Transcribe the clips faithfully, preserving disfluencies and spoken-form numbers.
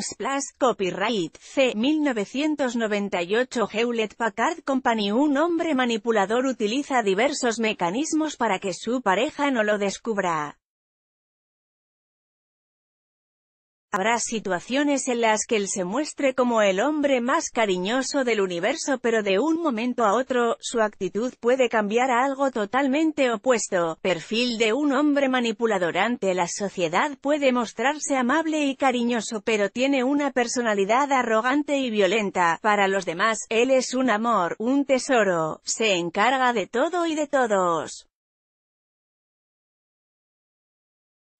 Unsplash, copyright C. mil novecientos noventa y ocho Hewlett-Packard Company. Un hombre manipulador utiliza diversos mecanismos para que su pareja no lo descubra. Habrá situaciones en las que él se muestre como el hombre más cariñoso del universo, pero de un momento a otro, su actitud puede cambiar a algo totalmente opuesto. Perfil de un hombre manipulador. Ante la sociedad puede mostrarse amable y cariñoso, pero tiene una personalidad arrogante y violenta. Para los demás, él es un amor, un tesoro, se encarga de todo y de todos.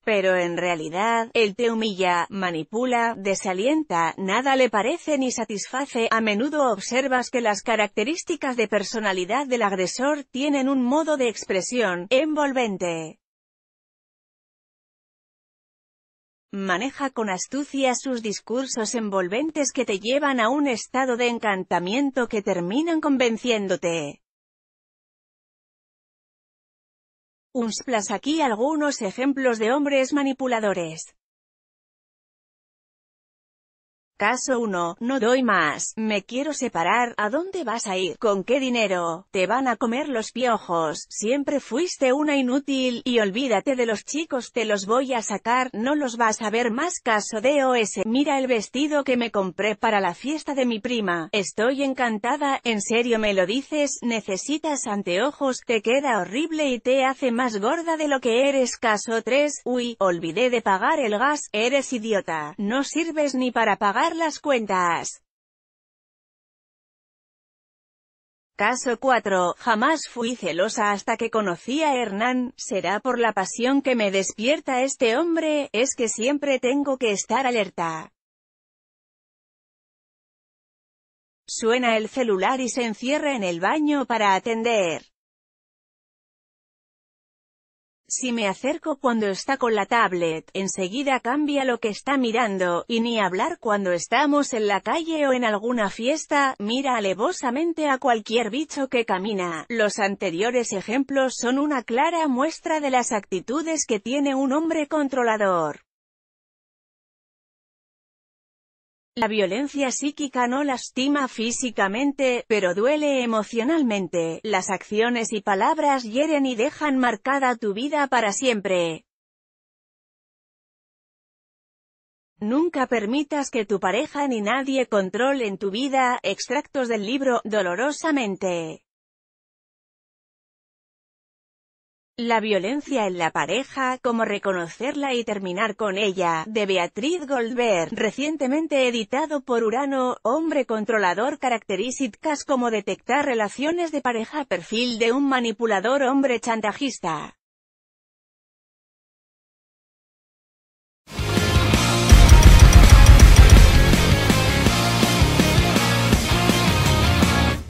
Pero en realidad, él te humilla, manipula, desalienta, nada le parece ni satisface. A menudo observas que las características de personalidad del agresor tienen un modo de expresión envolvente. Maneja con astucia sus discursos envolventes que te llevan a un estado de encantamiento que terminan convenciéndote. Unsplash. Aquí algunos ejemplos de hombres manipuladores. Caso uno. No doy más. Me quiero separar. ¿A dónde vas a ir? ¿Con qué dinero? Te van a comer los piojos. Siempre fuiste una inútil. Y olvídate de los chicos. Te los voy a sacar. No los vas a ver más. Caso dos. Mira el vestido que me compré para la fiesta de mi prima. Estoy encantada. ¿En serio me lo dices? Necesitas anteojos. Te queda horrible y te hace más gorda de lo que eres. Caso tres. Uy, olvidé de pagar el gas. Eres idiota. No sirves ni para pagar las cuentas. Caso cuatro. Jamás fui celosa hasta que conocí a Hernán. ¿Será por la pasión que me despierta este hombre? Es que siempre tengo que estar alerta. Suena el celular y se encierra en el baño para atender. Si me acerco cuando está con la tablet, enseguida cambia lo que está mirando, y ni hablar cuando estamos en la calle o en alguna fiesta, mira alevosamente a cualquier bicho que camina. Los anteriores ejemplos son una clara muestra de las actitudes que tiene un hombre controlador. La violencia psíquica no lastima físicamente, pero duele emocionalmente. Las acciones y palabras hieren y dejan marcada tu vida para siempre. Nunca permitas que tu pareja ni nadie controlen tu vida. Extractos del libro, dolorosamente. La violencia en la pareja, cómo reconocerla y terminar con ella, de Beatriz Goldberg, recientemente editado por Urano. Hombre controlador. Características como detectar relaciones de pareja. Perfil de un manipulador hombre chantajista.